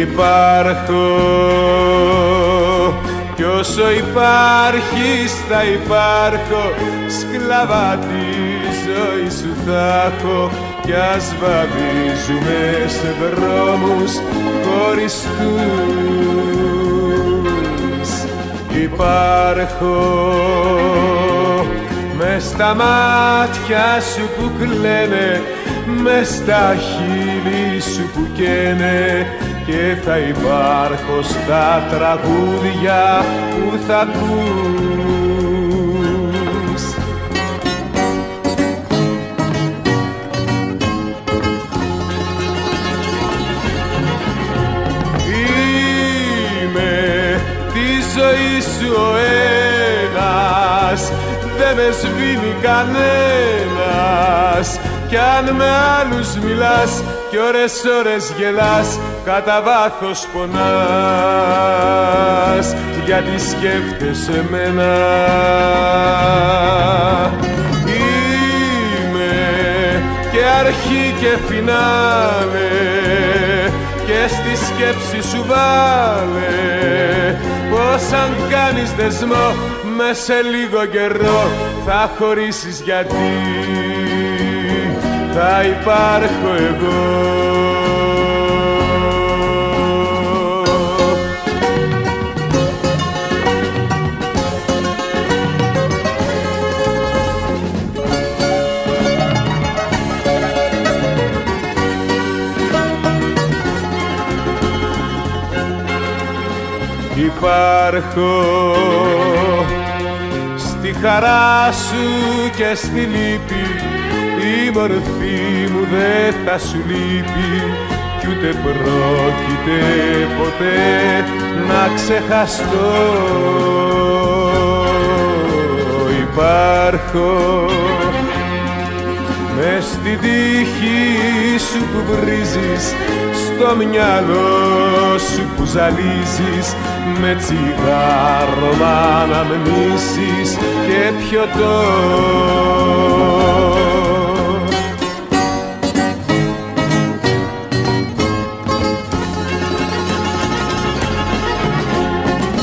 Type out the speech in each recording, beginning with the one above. Υπάρχω κι όσο υπάρχεις θα υπάρχω, σκλαβά τη ζωή σου θα έχω, κι ας βαδίζουμε σε δρόμους χωριστούς. Υπάρχω μες στα μάτια σου που κλαίνε, μες στα χείλη σου που καίνε, και θα υπάρχω στα τραγούδια που θα ακούς. Είμαι τη ζωή σου ο ένας, δε με σβήνει κανένας, κι αν με άλλους μιλάς κι ώρες γελάς, κατά βάθος πονάς, γιατί σκέφτεσαι εμένα. Είμαι και αρχή και φινάλε, και στη σκέψη σου βάλε πως αν κάνεις δεσμό μες σε λίγο καιρό θα χωρίσεις, γιατί θα υπάρχω εγώ. Υπάρχω στη χαρά σου και στη λύπη, η μορφή μου δε θα σου λείπει κι ούτε πρόκειται ποτέ να ξεχαστώ. Υπάρχω μες στη τύχη σου που βρίζεις, στο μυαλό σου που ζαλίζεις, με τσιγάρο μ' αναμνήσεις και πιωτό.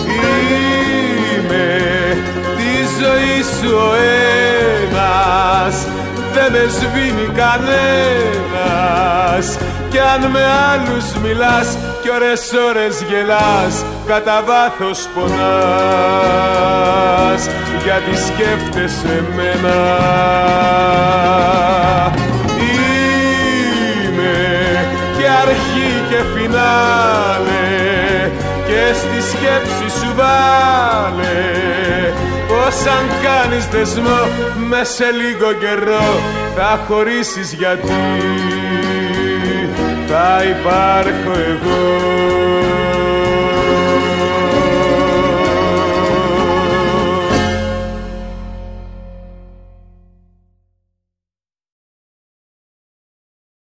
Είμαι τη ζωή σου ο ένας, δεν με σβήνει κανένας, κι αν με άλλους μιλάς κι ώρες γελάς, κατά βάθος πονάς, γιατί σκέφτεσαι εμένα. Είμαι και αρχή και φινάλε, και στη σκέψη σου βάλε πως αν κάνεις δεσμό μες σε λίγο καιρό θα χωρίσεις, γιατί θα υπάρχω εγώ.